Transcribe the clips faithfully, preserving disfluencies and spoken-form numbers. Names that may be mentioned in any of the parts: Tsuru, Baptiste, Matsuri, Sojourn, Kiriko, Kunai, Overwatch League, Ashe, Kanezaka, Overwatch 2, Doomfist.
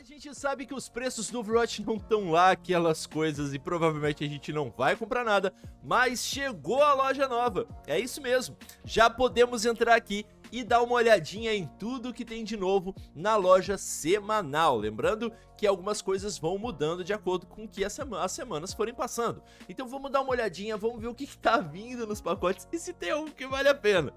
A gente sabe que os preços do Overwatch não estão lá, aquelas coisas, e provavelmente a gente não vai comprar nada, mas chegou a loja nova, é isso mesmo, já podemos entrar aqui e dar uma olhadinha em tudo que tem de novo na loja semanal, lembrando que algumas coisas vão mudando de acordo com que as semanas forem passando. Então vamos dar uma olhadinha, vamos ver o que está vindo nos pacotes e se tem algo que vale a pena.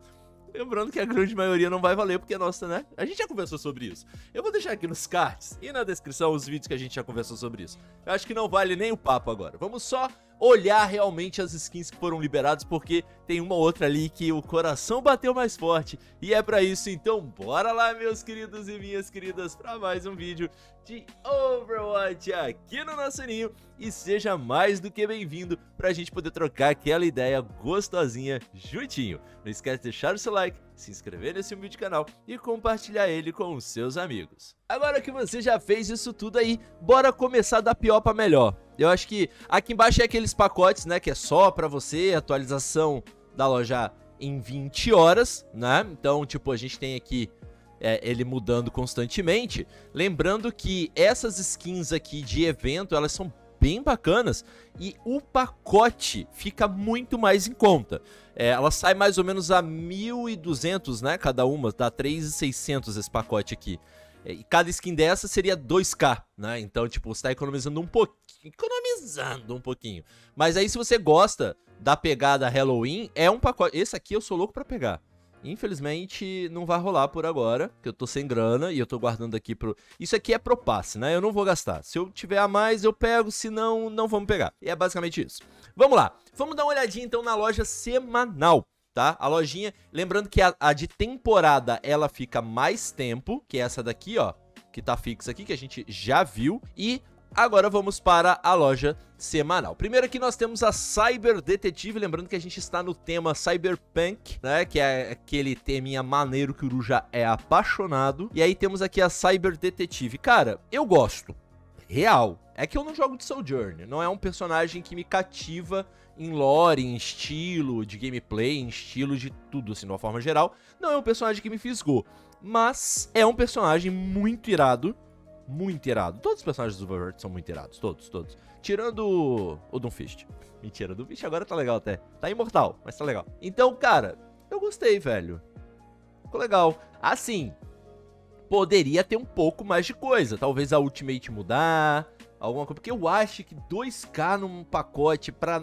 Lembrando que a grande maioria não vai valer, porque, nossa, né? A gente já conversou sobre isso. Eu vou deixar aqui nos cards e na descrição os vídeos que a gente já conversou sobre isso. Eu acho que não vale nem o papo agora. Vamos só olhar realmente as skins que foram liberadas, porque tem uma outra ali que o coração bateu mais forte. E é pra isso, então bora lá, meus queridos e minhas queridas, pra mais um vídeo de Overwatch aqui no nosso ninho. E seja mais do que bem-vindo pra gente poder trocar aquela ideia gostosinha juntinho. Não esquece de deixar o seu like, se inscrever nesse vídeo de canal e compartilhar ele com os seus amigos. Agora que você já fez isso tudo aí, bora começar da pior pra melhor. Eu acho que aqui embaixo é aqueles pacotes, né, que é só pra você, atualização da loja em vinte horas, né? Então, tipo, a gente tem aqui é, ele mudando constantemente. Lembrando que essas skins aqui de evento, elas são bem bacanas e o pacote fica muito mais em conta. É, ela sai mais ou menos a mil e duzentos, né, cada uma, dá três mil e seiscentos esse pacote aqui. É, e cada skin dessa seria dois mil, né, então tipo, você tá economizando um pouquinho, economizando um pouquinho. Mas aí se você gosta da pegada Halloween, é um pacote, esse aqui eu sou louco pra pegar. Infelizmente não vai rolar por agora, porque eu tô sem grana e eu tô guardando aqui pro... Isso aqui é pro passe, né? Eu não vou gastar. Se eu tiver a mais, eu pego, se não, não vamos pegar. E é basicamente isso. Vamos lá. Vamos dar uma olhadinha, então, na loja semanal, tá? A lojinha... Lembrando que a, a de temporada, ela fica mais tempo, que é essa daqui, ó, que tá fixa aqui, que a gente já viu. E... agora vamos para a loja semanal. Primeiro aqui nós temos a Cyber Detetive, lembrando que a gente está no tema Cyberpunk, né, que é aquele teminha maneiro que o Uru já é apaixonado. E aí temos aqui a Cyber Detetive. Cara, eu gosto, real. É que eu não jogo de Sojourn, não é um personagem que me cativa em lore, em estilo de gameplay, em estilo de tudo, assim, de uma forma geral. Não é um personagem que me fisgou, mas é um personagem muito irado. Muito irado. Todos os personagens do Overwatch são muito irados. Todos, todos. Tirando o, o Doomfist. Mentira, o Doomfist agora tá legal até. Tá imortal, mas tá legal. Então, cara, eu gostei, velho. Ficou legal. Assim, poderia ter um pouco mais de coisa. Talvez a Ultimate mudar, alguma coisa. Porque eu acho que dois mil num pacote pra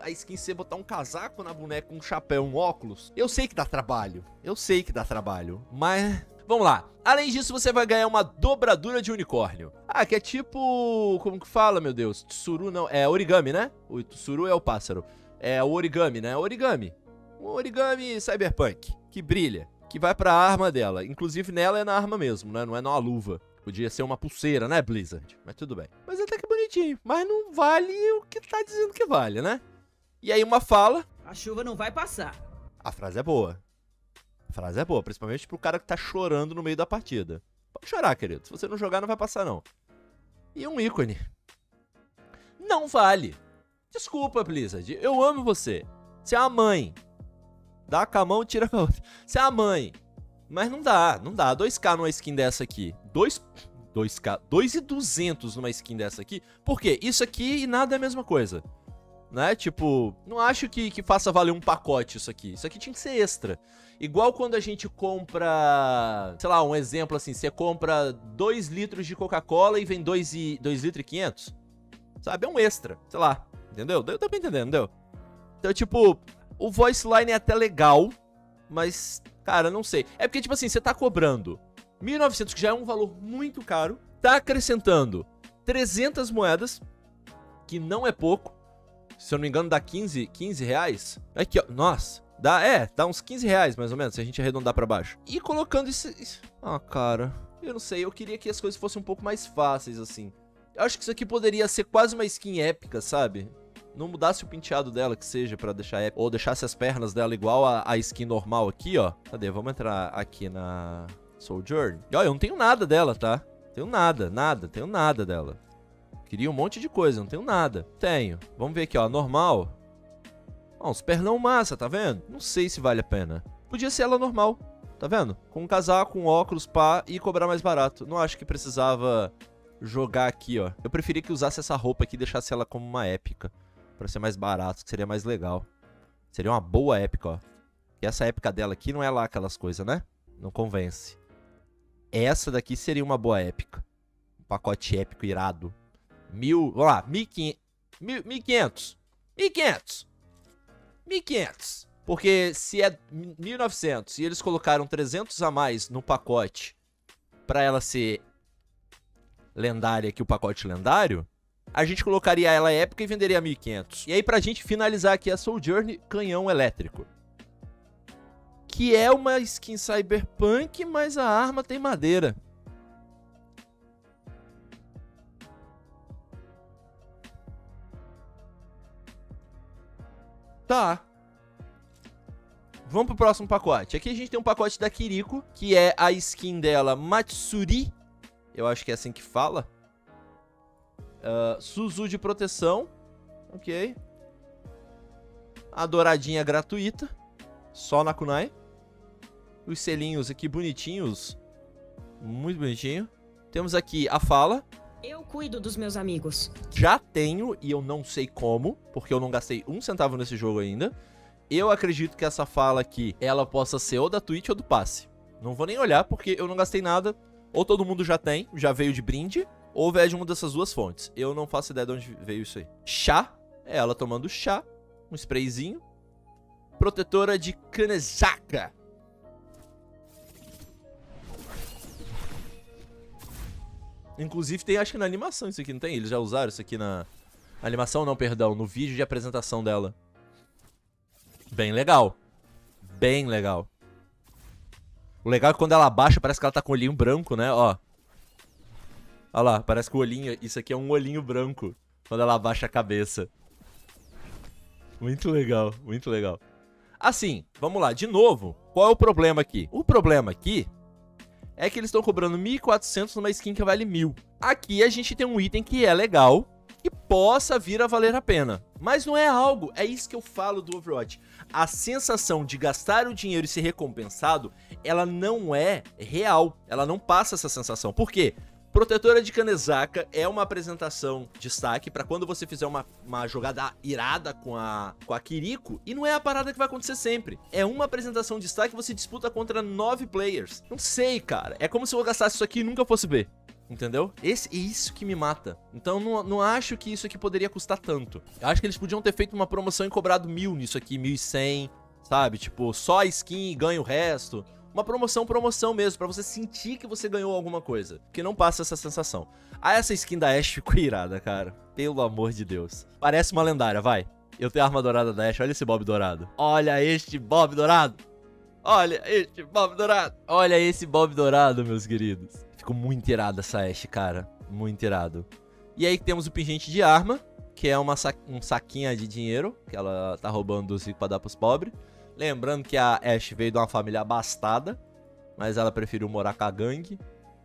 a skin ser botar um casaco na boneca, um chapéu, um óculos. Eu sei que dá trabalho. Eu sei que dá trabalho. Mas... vamos lá. Além disso, você vai ganhar uma dobradura de unicórnio. Ah, que é tipo... como que fala, meu Deus? Tsuru não... é origami, né? O tsuru é o pássaro. É o origami, né? Origami. Um origami cyberpunk. Que brilha. Que vai pra arma dela. Inclusive, nela é na arma mesmo, né? Não é na luva. Podia ser uma pulseira, né, Blizzard? Mas tudo bem. Mas até que é bonitinho. Mas não vale o que tá dizendo que vale, né? E aí uma fala... a chuva não vai passar. A frase é boa. A frase é boa, principalmente pro cara que tá chorando no meio da partida. Pode chorar, querido. Se você não jogar, não vai passar, não. E um ícone. Não vale. Desculpa, Blizzard. Eu amo você. Você é a mãe. Dá com a mão, tira com a outra. Você é a mãe. Mas não dá, não dá. dois mil numa skin dessa aqui. dois mil, dois mil e duzentos numa skin dessa aqui. Por quê? Isso aqui e nada é a mesma coisa. Né? Tipo, não acho que, que faça valer um pacote isso aqui. Isso aqui tinha que ser extra. Igual quando a gente compra, sei lá, um exemplo assim, você compra dois litros de Coca-Cola e vem dois litros e quinhentos. Sabe? É um extra, sei lá. Entendeu? Deu, deu pra entender, não deu? Então, tipo, o voice line é até legal, mas, cara, não sei. É porque, tipo assim, você tá cobrando mil e novecentos, que já é um valor muito caro, tá acrescentando trezentas moedas, que não é pouco. Se eu não me engano, dá quinze reais. Aqui, ó. Nossa. Dá, é, dá uns quinze reais, mais ou menos, se a gente arredondar pra baixo. E colocando isso... ah, cara. Eu não sei. Eu queria que as coisas fossem um pouco mais fáceis, assim. Eu acho que isso aqui poderia ser quase uma skin épica, sabe? Não mudasse o penteado dela, que seja, pra deixar épica. Ou deixasse as pernas dela igual a, a skin normal aqui, ó. Cadê? Vamos entrar aqui na Sojourn. E, ó, eu não tenho nada dela, tá? Tenho nada, nada. Tenho nada dela. Queria um monte de coisa, não tenho nada. Tenho. Vamos ver aqui, ó, normal. Ó, uns pernão massa, tá vendo? Não sei se vale a pena. Podia ser ela normal, tá vendo? Com um casaco, um óculos, pá, e cobrar mais barato. Não acho que precisava jogar aqui, ó. Eu preferi que usasse essa roupa aqui e deixasse ela como uma épica. Pra ser mais barato, que seria mais legal. Seria uma boa épica, ó. E essa épica dela aqui não é lá aquelas coisas, né? Não convence. Essa daqui seria uma boa épica. Um pacote épico irado. Mil... Vamos lá. Mil e quinhentos. Mil e quinhentos. Mil e quinhentos. Porque se é mil e novecentos e eles colocaram trezentos a mais no pacote pra ela ser lendária aqui, o pacote lendário, a gente colocaria ela à época e venderia mil e quinhentos. E aí pra gente finalizar aqui a Sojourn, canhão elétrico. Que é uma skin cyberpunk, mas a arma tem madeira. Tá. Vamos pro próximo pacote. Aqui a gente tem um pacote da Kiriko, que é a skin dela, Matsuri. Eu acho que é assim que fala. Uh, Suzu de proteção. Ok. A douradinha gratuita. Só na kunai. Os selinhos aqui bonitinhos. Muito bonitinho. Temos aqui a fala. Eu cuido dos meus amigos. Já tenho, e eu não sei como, porque eu não gastei um centavo nesse jogo ainda. Eu acredito que essa fala aqui, ela possa ser ou da Twitch ou do passe. Não vou nem olhar, porque eu não gastei nada. Ou todo mundo já tem, já veio de brinde, ou veio de uma dessas duas fontes. Eu não faço ideia de onde veio isso aí. Chá, é ela tomando chá. Um sprayzinho. Protetora de Kanezaka. Inclusive tem, acho que na animação isso aqui, não tem? Eles já usaram isso aqui na... na animação não, perdão, no vídeo de apresentação dela. Bem legal. Bem legal. O legal é que quando ela abaixa, parece que ela tá com o olhinho branco, né? Ó. Olha lá, parece que o olhinho... Isso aqui é um olhinho branco. Quando ela abaixa a cabeça. Muito legal, muito legal. Assim, vamos lá. De novo, qual é o problema aqui? O problema aqui é que eles estão cobrando mil e quatrocentos numa skin que vale mil. Aqui a gente tem um item que é legal... que possa vir a valer a pena. Mas não é algo, é isso que eu falo do Overwatch. A sensação de gastar o dinheiro e ser recompensado, ela não é real. Ela não passa essa sensação. Por quê? Protetora de Kanezaka é uma apresentação de destaque para quando você fizer uma, uma jogada irada com a, com a Kiriko. E não é a parada que vai acontecer sempre. É uma apresentação de destaque que você disputa contra nove players. Não sei, cara. É como se eu gastasse isso aqui e nunca fosse ver. Entendeu? Esse, é isso que me mata. Então não, não acho que isso aqui poderia custar tanto. Eu acho que eles podiam ter feito uma promoção e cobrado mil nisso aqui, mil e cem, sabe? Tipo, só a skin e ganha o resto. Uma promoção, promoção mesmo, pra você sentir que você ganhou alguma coisa. Porque não passa essa sensação. Ah, essa skin da Ashe ficou irada, cara. Pelo amor de Deus. Parece uma lendária, vai. Eu tenho a arma dourada da Ashe, olha esse Bob dourado. Olha este Bob dourado. Olha este Bob dourado. Olha esse Bob dourado, meus queridos. Ficou muito irado essa Ashe, cara. Muito irado. E aí temos o pingente de arma, que é uma sa um saquinha de dinheiro, que ela tá roubando dos ricos pra dar pros pobres. Lembrando que a Ashe veio de uma família abastada, mas ela preferiu morar com a gangue.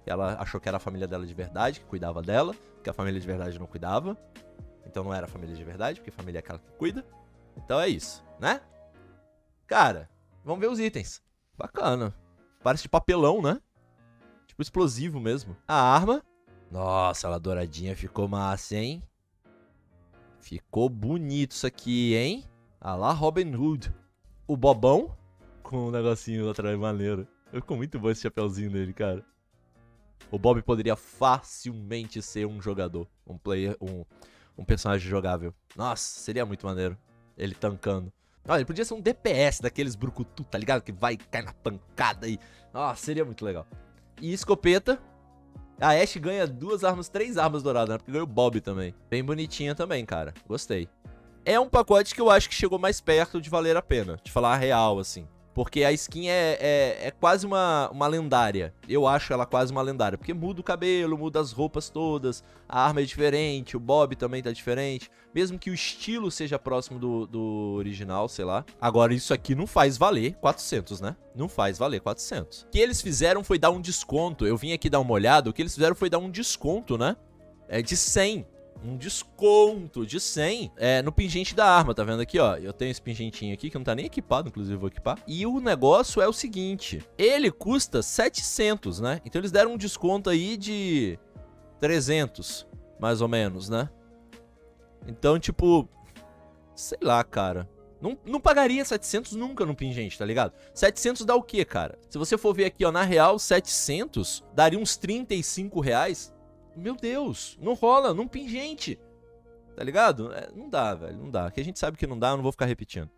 Ela achou que era a família dela de verdade, que cuidava dela, que a família de verdade não cuidava. Então não era a família de verdade, porque a família é aquela que cuida. Então é isso, né? Cara, vamos ver os itens. Bacana. Parece de papelão, né? Tipo explosivo mesmo. A arma. Nossa, ela douradinha ficou massa, hein? Ficou bonito isso aqui, hein? Ah lá, Robin Hood. O bobão. Com um negocinho lá atrás maneiro. Ficou muito bom esse chapeuzinho dele, cara. O Bob poderia facilmente ser um jogador. Um player, um, um personagem jogável. Nossa, seria muito maneiro. Ele tankando. Olha, ele podia ser um D P S daqueles brucutu, tá ligado? Que vai e cai na pancada aí. Nossa, seria muito legal. E escopeta. A Ashe ganha duas armas, três armas douradas, né? Porque ganhou o Bob também. Bem bonitinha também, cara. Gostei. É um pacote que eu acho que chegou mais perto de valer a pena. De falar a real, assim. Porque a skin é, é, é quase uma, uma lendária. Eu acho ela quase uma lendária. Porque muda o cabelo, muda as roupas todas. A arma é diferente, o Bob também tá diferente. Mesmo que o estilo seja próximo do, do original, sei lá. Agora, isso aqui não faz valer quatrocentos, né? Não faz valer quatrocentos. O que eles fizeram foi dar um desconto. Eu vim aqui dar uma olhada. O que eles fizeram foi dar um desconto, né? É de cem. Um desconto de cem é, no pingente da arma, tá vendo aqui, ó? Eu tenho esse pingentinho aqui que não tá nem equipado, inclusive vou equipar. E o negócio é o seguinte. Ele custa setecentos, né? Então eles deram um desconto aí de... trezentos, mais ou menos, né? Então, tipo, sei lá, cara. Não, não pagaria setecentos nunca no pingente, tá ligado? setecentos dá o quê, cara? Se você for ver aqui, ó, na real, setecentos daria uns trinta e cinco reais. Meu Deus, não rola num pingente, tá ligado? É, não dá, velho, não dá. Aqui a gente sabe que não dá, eu não vou ficar repetindo.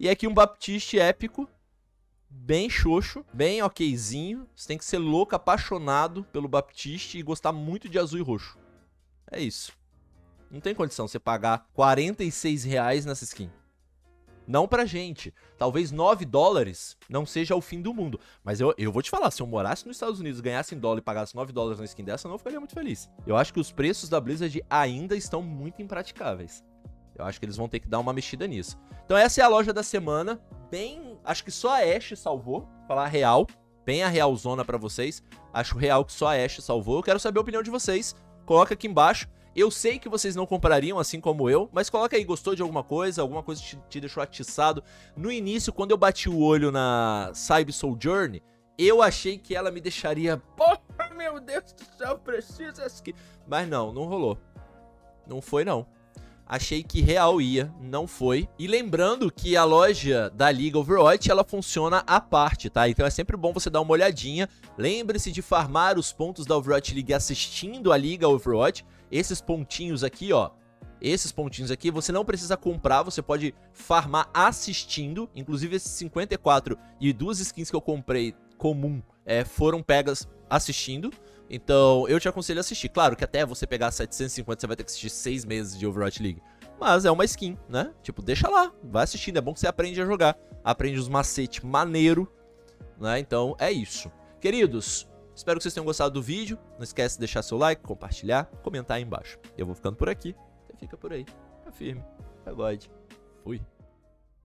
E aqui um Baptiste épico, bem xoxo, bem okzinho. Você tem que ser louco, apaixonado pelo Baptiste e gostar muito de azul e roxo. É isso. Não tem condição você pagar quarenta e seis reais nessa skin. Não pra gente. Talvez nove dólares não seja o fim do mundo. Mas eu, eu vou te falar, se eu morasse nos Estados Unidos, ganhasse em dólar e pagasse nove dólares na skin dessa, eu não ficaria muito feliz. Eu acho que os preços da Blizzard ainda estão muito impraticáveis. Eu acho que eles vão ter que dar uma mexida nisso. Então essa é a loja da semana. Bem, acho que só a Ashe salvou. Vou falar real. Bem a realzona pra vocês. Acho real que só a Ashe salvou. Eu quero saber a opinião de vocês. Coloca aqui embaixo. Eu sei que vocês não comprariam, assim como eu, mas coloca aí, gostou de alguma coisa, alguma coisa te, te deixou atiçado. No início, quando eu bati o olho na Cyber Sojourn, eu achei que ela me deixaria... Porra, meu Deus do céu, preciso aqui. Mas não, não rolou. Não foi, não. Achei que real ia, não foi. E lembrando que a loja da Liga Overwatch, ela funciona à parte, tá? Então é sempre bom você dar uma olhadinha. Lembre-se de farmar os pontos da Overwatch League assistindo a Liga Overwatch. Esses pontinhos aqui, ó. Esses pontinhos aqui, você não precisa comprar, você pode farmar assistindo. Inclusive, esses cinquenta e quatro e duas skins que eu comprei comum é, foram pegas assistindo. Então, eu te aconselho a assistir. Claro que até você pegar setecentos e cinquenta, você vai ter que assistir seis meses de Overwatch League. Mas é uma skin, né? Tipo, deixa lá, vai assistindo. É bom que você aprende a jogar. Aprende os macetes maneiro, né? Então, é isso. Queridos, espero que vocês tenham gostado do vídeo. Não esquece de deixar seu like, compartilhar, comentar aí embaixo. Eu vou ficando por aqui. Você fica por aí. Fica firme. Pagode. Fui.